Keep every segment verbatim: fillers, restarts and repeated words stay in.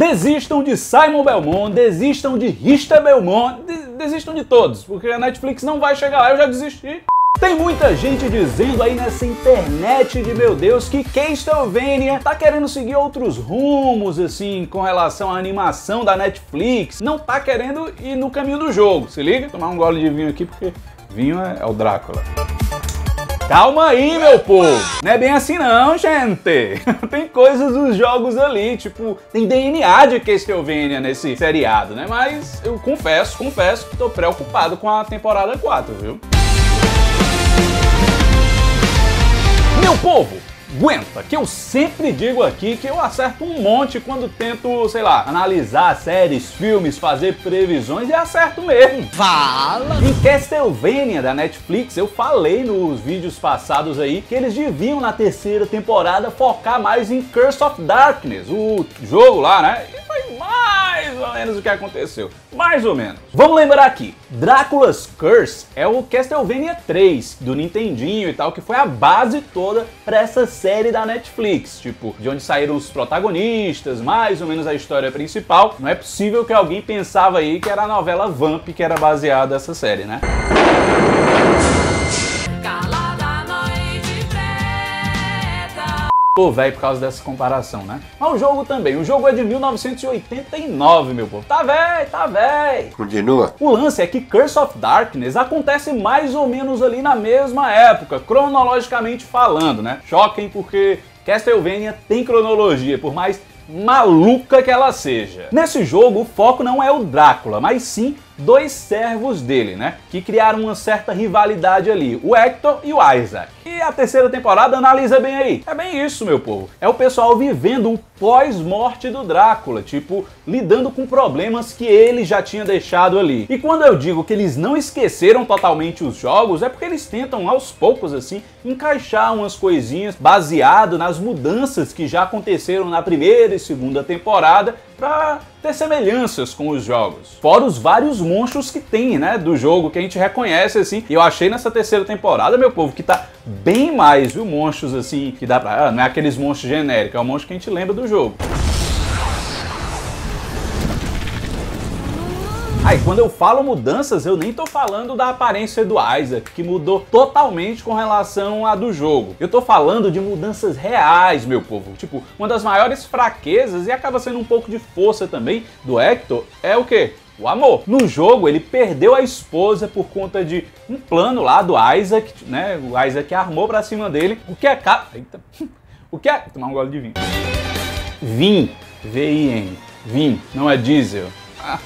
Desistam de Simon Belmont, desistam de Richter Belmont, des desistam de todos, porque a Netflix não vai chegar lá, eu já desisti. Tem muita gente dizendo aí nessa internet de meu Deus que Castlevania tá querendo seguir outros rumos, assim, com relação à animação da Netflix, não tá querendo ir no caminho do jogo, se liga? Tomar um gole de vinho aqui, porque vinho é, é o Drácula. Calma aí, meu povo! Não é bem assim não, gente! Tem coisas dos jogos ali, tipo, tem D N A de Castlevania nesse seriado, né? Mas eu confesso, confesso que tô preocupado com a temporada quatro, viu? Meu povo! Aguenta, que eu sempre digo aqui que eu acerto um monte quando tento, sei lá, analisar séries, filmes, fazer previsões e acerto mesmo. Fala! Em Castlevania da Netflix, eu falei nos vídeos passados aí que eles deviam na terceira temporada focar mais em Curse of Darkness, o jogo lá, né? E foi mais ou menos o que aconteceu. Mais ou menos. Vamos lembrar aqui, Dracula's Curse é o Castlevania três do Nintendinho e tal, que foi a base toda pra essa série. série da Netflix, tipo, de onde saíram os protagonistas, mais ou menos a história principal. Não é possível que alguém pensava aí que era a novela Vamp que era baseada essa série, né? Pô, velho, por causa dessa comparação, né? Mas o jogo também. O jogo é de mil novecentos e oitenta e nove, meu povo. Tá velho, tá velho. Continua. O lance é que Curse of Darkness acontece mais ou menos ali na mesma época, cronologicamente falando, né? Choquem porque Castlevania tem cronologia, por mais maluca que ela seja. Nesse jogo, o foco não é o Drácula, mas sim dois servos dele, né? Que criaram uma certa rivalidade ali, o Hector e o Isaac. E a terceira temporada analisa bem aí. É bem isso, meu povo. É o pessoal vivendo o pós-morte do Drácula, tipo, lidando com problemas que ele já tinha deixado ali. E quando eu digo que eles não esqueceram totalmente os jogos, é porque eles tentam, aos poucos, assim, encaixar umas coisinhas baseado nas mudanças que já aconteceram na primeira e segunda temporada, pra ter semelhanças com os jogos. Fora os vários monstros que tem, né, do jogo, que a gente reconhece, assim. E eu achei nessa terceira temporada, meu povo, que tá bem mais, viu, monstros, assim, que dá pra... Ah, não é aqueles monstros genéricos, é o monstro que a gente lembra do jogo. Aí, quando eu falo mudanças, eu nem tô falando da aparência do Isaac, que mudou totalmente com relação à do jogo. Eu tô falando de mudanças reais, meu povo. Tipo, uma das maiores fraquezas, e acaba sendo um pouco de força também, do Hector, é o quê? O amor. No jogo, ele perdeu a esposa por conta de um plano lá do Isaac, né? O Isaac armou pra cima dele, o que acaba... Eita. O que acaba... Tomar um gole de vinho. Vim. V I N. Vim. Não é diesel. Ah.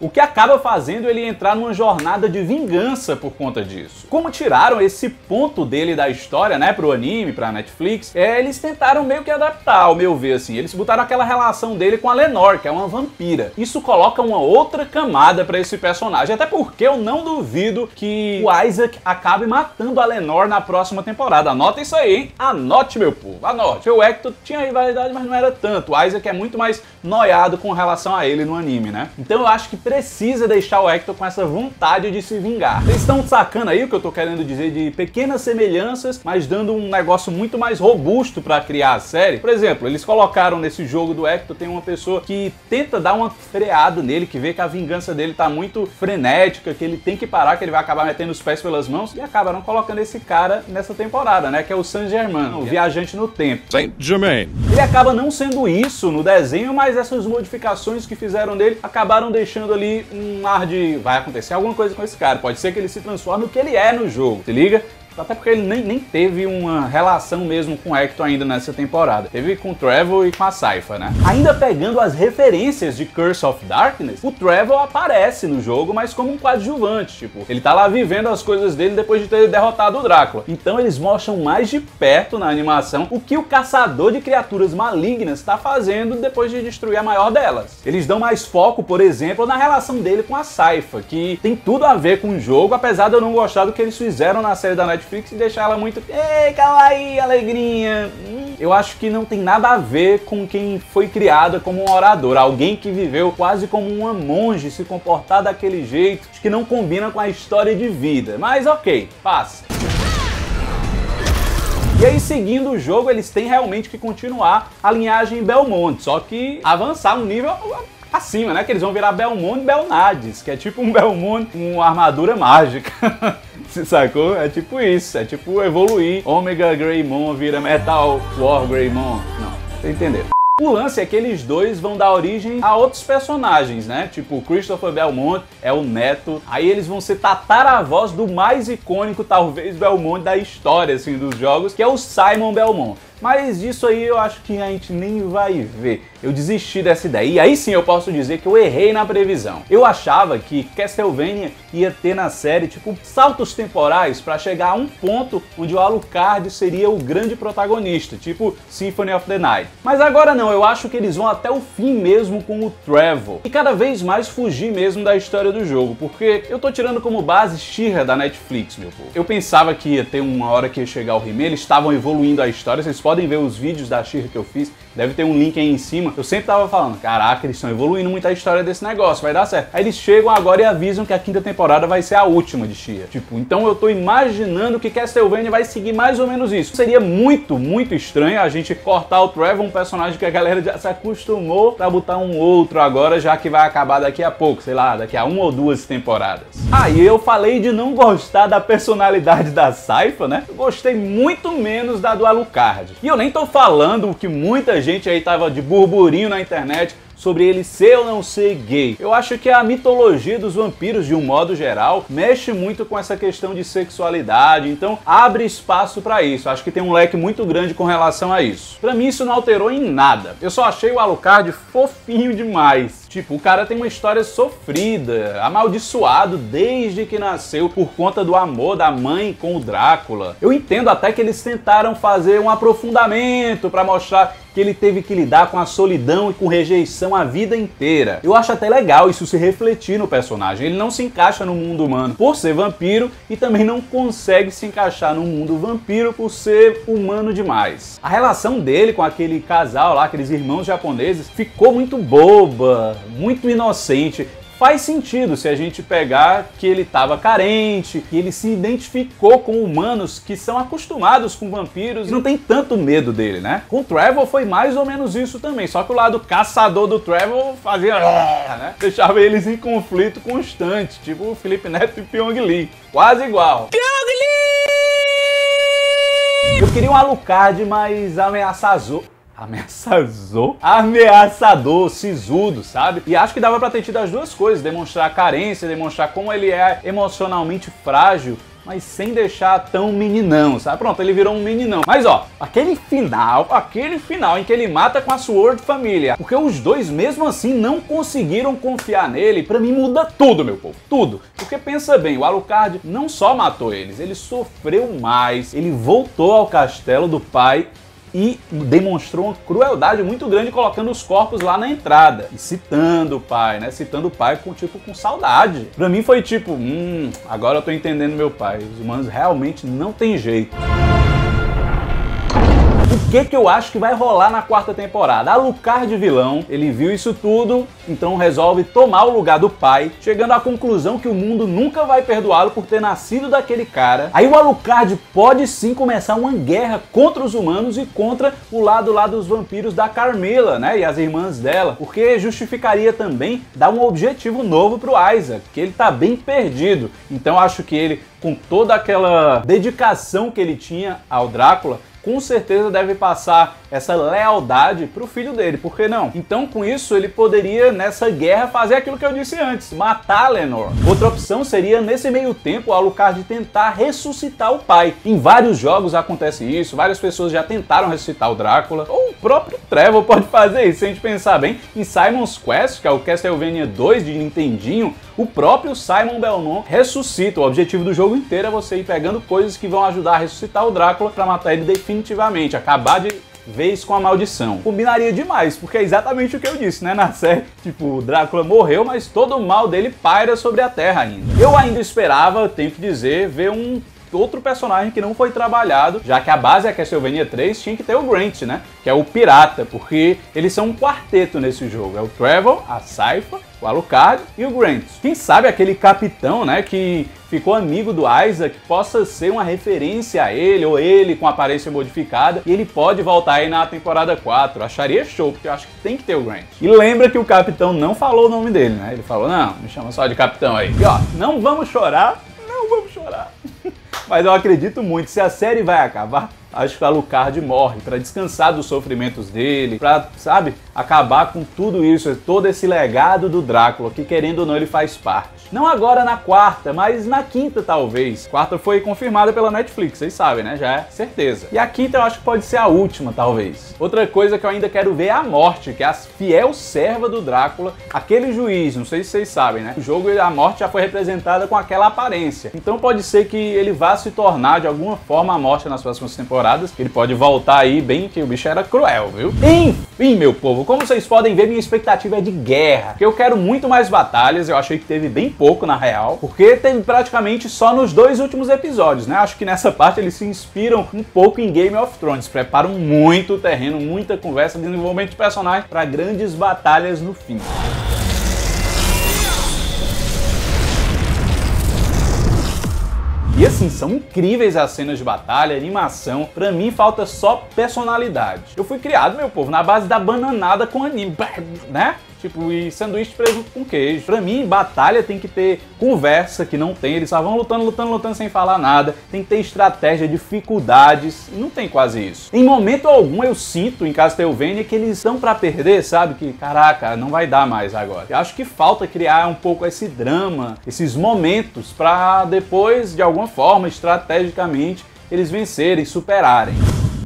O que acaba fazendo ele entrar numa jornada de vingança por conta disso. Como tiraram esse ponto dele da história, né, pro anime, pra Netflix, é, eles tentaram meio que adaptar, ao meu ver, assim. Eles botaram aquela relação dele com a Lenore, que é uma vampira. Isso coloca uma outra camada pra esse personagem, até porque eu não duvido que o Isaac acabe matando a Lenore na próxima temporada. Anota isso aí, hein? Anote, meu povo, anote. O Hector tinha rivalidade, mas não era tanto. O Isaac é muito mais noiado com relação a ele no anime, né? Então eu acho que precisa deixar o Hector com essa vontade de se vingar. Vocês estão sacando aí o que eu tô querendo dizer de pequenas semelhanças, mas dando um negócio muito mais robusto pra criar a série? Por exemplo, eles colocaram nesse jogo do Hector, tem uma pessoa que tenta dar uma freada nele, que vê que a vingança dele tá muito frenética, que ele tem que parar, que ele vai acabar metendo os pés pelas mãos, e acabaram colocando esse cara nessa temporada, né, que é o Saint Germain, o viajante no tempo. Saint Germain. Ele acaba não sendo isso no desenho, mas essas modificações que fizeram nele acabaram deixando ali um ar de vai acontecer alguma coisa com esse cara, pode ser que ele se transforme no que ele é no jogo, se liga? Até porque ele nem, nem teve uma relação mesmo com o Hector ainda nessa temporada. Teve com o Trevor e com a Sypha, né? Ainda pegando as referências de Curse of Darkness, o Trevor aparece no jogo, mas como um coadjuvante, tipo, ele tá lá vivendo as coisas dele depois de ter derrotado o Drácula. Então eles mostram mais de perto na animação o que o caçador de criaturas malignas tá fazendo depois de destruir a maior delas. Eles dão mais foco, por exemplo, na relação dele com a Sypha, que tem tudo a ver com o jogo, apesar de eu não gostar do que eles fizeram na série da Netflix e deixar ela muito... Ei, cala aí, alegrinha! Hum. Eu acho que não tem nada a ver com quem foi criada como um orador. Alguém que viveu quase como uma monge, se comportar daquele jeito, que não combina com a história de vida. Mas ok, passa. E aí, seguindo o jogo, eles têm realmente que continuar a linhagem Belmont, só que avançar um nível acima, né? Que eles vão virar Belmont Belnades, que é tipo um Belmont com armadura mágica. Você sacou? É tipo isso, é tipo evoluir. Omega Greymon vira Metal War Greymon. Não, você entendeu. O lance é que eles dois vão dar origem a outros personagens, né? Tipo, o Christopher Belmont é o neto. Aí eles vão ser tataravós do mais icônico, talvez, Belmont da história, assim, dos jogos, que é o Simon Belmont. Mas disso aí eu acho que a gente nem vai ver. Eu desisti dessa ideia. E aí sim eu posso dizer que eu errei na previsão. Eu achava que Castlevania ia ter na série, tipo, saltos temporais pra chegar a um ponto onde o Alucard seria o grande protagonista, tipo Symphony of the Night. Mas agora não, eu acho que eles vão até o fim mesmo com o Trevor. E cada vez mais fugir mesmo da história do jogo, porque eu tô tirando como base Sypha da Netflix, meu povo. Eu pensava que ia ter uma hora que ia chegar o He-Man, eles estavam evoluindo a história, vocês podem ver os vídeos da Sypha que eu fiz, deve ter um link aí em cima. Eu sempre tava falando, caraca, eles estão evoluindo muito a história desse negócio, vai dar certo. Aí eles chegam agora e avisam que a quinta temporada vai ser a última de Sypha. Tipo, então eu tô imaginando que Castlevania vai seguir mais ou menos isso. Seria muito, muito estranho a gente cortar o Trevor, um personagem que a galera já se acostumou, pra botar um outro agora, já que vai acabar daqui a pouco, sei lá, daqui a uma ou duas temporadas. Aí eu falei de não gostar da personalidade da Sypha, né? Eu gostei muito menos da do Alucard. E eu nem tô falando o que muita gente aí tava de burburinho na internet sobre ele ser ou não ser gay. Eu acho que a mitologia dos vampiros, de um modo geral, mexe muito com essa questão de sexualidade, então abre espaço pra isso. Acho que tem um leque muito grande com relação a isso. Pra mim isso não alterou em nada. Eu só achei o Alucard fofinho demais. Tipo, o cara tem uma história sofrida, amaldiçoado desde que nasceu por conta do amor da mãe com o Drácula. Eu entendo até que eles tentaram fazer um aprofundamento pra mostrar que ele teve que lidar com a solidão e com rejeição a vida inteira. Eu acho até legal isso se refletir no personagem. Ele não se encaixa no mundo humano por ser vampiro e também não consegue se encaixar no mundo vampiro por ser humano demais. A relação dele com aquele casal lá, aqueles irmãos japoneses, ficou muito boba, muito inocente. Faz sentido se a gente pegar que ele estava carente, que ele se identificou com humanos que são acostumados com vampiros e não tem tanto medo dele, né? Com o Trevor foi mais ou menos isso também, só que o lado caçador do Trevor fazia, né? Deixava eles em conflito constante, tipo o Felipe Neto e Pyong Lee, quase igual. Pyong Lee! Eu queria um Alucard mais ameaçador. Ameaçador? Ameaçador, sisudo, sabe? E acho que dava pra ter tido as duas coisas, demonstrar a carência, demonstrar como ele é emocionalmente frágil, mas sem deixar tão meninão, sabe? Pronto, ele virou um meninão. Mas ó, aquele final, aquele final em que ele mata com a Sword Família, porque os dois mesmo assim não conseguiram confiar nele, pra mim muda tudo, meu povo, tudo. Porque pensa bem, o Alucard não só matou eles, ele sofreu mais, ele voltou ao castelo do pai e demonstrou uma crueldade muito grande colocando os corpos lá na entrada e citando o pai, né? Citando o pai com, tipo, com saudade. Pra mim foi tipo, hum, agora eu tô entendendo meu pai. Os humanos realmente não tem jeito. O que que eu acho que vai rolar na quarta temporada? Alucard vilão, ele viu isso tudo, então resolve tomar o lugar do pai, chegando à conclusão que o mundo nunca vai perdoá-lo por ter nascido daquele cara. Aí o Alucard pode sim começar uma guerra contra os humanos e contra o lado lá dos vampiros da Carmilla, né? E as irmãs dela, porque justificaria também dar um objetivo novo pro Isaac, que ele tá bem perdido. Então acho que ele, com toda aquela dedicação que ele tinha ao Drácula, com certeza deve passar essa lealdade pro filho dele, por que não? Então com isso ele poderia, nessa guerra, fazer aquilo que eu disse antes, matar a Lenore. Outra opção seria, nesse meio tempo, o Alucard tentar ressuscitar o pai. Em vários jogos acontece isso, várias pessoas já tentaram ressuscitar o Drácula, ou o próprio Trevor pode fazer isso, se a gente pensar bem. Em Simon's Quest, que é o Castlevania dois de Nintendinho, o próprio Simon Belmont ressuscita. O objetivo do jogo inteiro é você ir pegando coisas que vão ajudar a ressuscitar o Drácula pra matar ele definitivamente. Definitivamente, acabar de vez com a maldição. Combinaria demais, porque é exatamente o que eu disse, né? Na série, tipo, o Drácula morreu, mas todo o mal dele paira sobre a Terra ainda. Eu ainda esperava, tenho que dizer, ver um outro personagem que não foi trabalhado, já que a base da Castlevania três tinha que ter o Grant, né? Que é o pirata, porque eles são um quarteto nesse jogo. É o Trevor, a Sypha, o Alucard e o Grant. Quem sabe aquele capitão, né, que ficou amigo do Isaac, possa ser uma referência a ele, ou ele com aparência modificada, e ele pode voltar aí na temporada quatro. Eu acharia show, porque eu acho que tem que ter o Grant. E lembra que o capitão não falou o nome dele, né? Ele falou, não, me chama só de capitão aí. E ó, não vamos chorar, não vamos chorar. Mas eu acredito muito, se a série vai acabar, acho que o Alucard morre, pra descansar dos sofrimentos dele, pra, sabe, acabar com tudo isso, todo esse legado do Drácula, que querendo ou não ele faz parte. Não agora na quarta, mas na quinta talvez. Quarta foi confirmada pela Netflix, vocês sabem, né? Já é certeza. E a quinta eu acho que pode ser a última, talvez. Outra coisa que eu ainda quero ver é a morte, que é a fiel serva do Drácula, aquele juiz, não sei se vocês sabem, né? O jogo, a morte já foi representada com aquela aparência. Então pode ser que ele vá se tornar de alguma forma a morte nas próximas temporadas. Ele pode voltar aí, bem que o bicho era cruel, viu? Enfim, meu povo, como vocês podem ver, minha expectativa é de guerra, porque eu quero muito mais batalhas. Eu achei que teve bem pouco, na real, porque teve praticamente só nos dois últimos episódios, né? Acho que nessa parte eles se inspiram um pouco em Game of Thrones, preparam muito o terreno, muita conversa, desenvolvimento de personagens para grandes batalhas no fim. E assim, são incríveis as cenas de batalha, animação. Pra mim, falta só personalidade. Eu fui criado, meu povo, na base da bananada com anime, né? Tipo, e sanduíche de presunto com queijo. Pra mim, batalha tem que ter conversa, que não tem. Eles só vão lutando, lutando, lutando sem falar nada. Tem que ter estratégia, dificuldades. Não tem quase isso. Em momento algum, eu sinto em Castlevania que eles estão pra perder, sabe? Que, caraca, não vai dar mais agora. Eu acho que falta criar um pouco esse drama, esses momentos, pra depois, de alguma forma, estrategicamente, eles vencerem, superarem.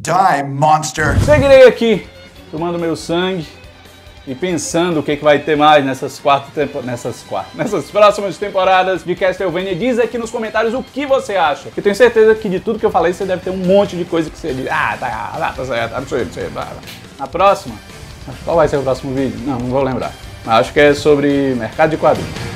Die, monster! Seguirei aqui, tomando meu sangue. E pensando o que, que vai ter mais nessas quatro tempo... nessas quatro, nessas próximas temporadas de Castlevania. Diz aqui nos comentários o que você acha. Eu tenho certeza que de tudo que eu falei, você deve ter um monte de coisa que você diz. Ah, tá, tá, tá certo, absoluto, na próxima, qual vai ser o próximo vídeo? Não, não vou lembrar. Mas acho que é sobre mercado de quadrinhos.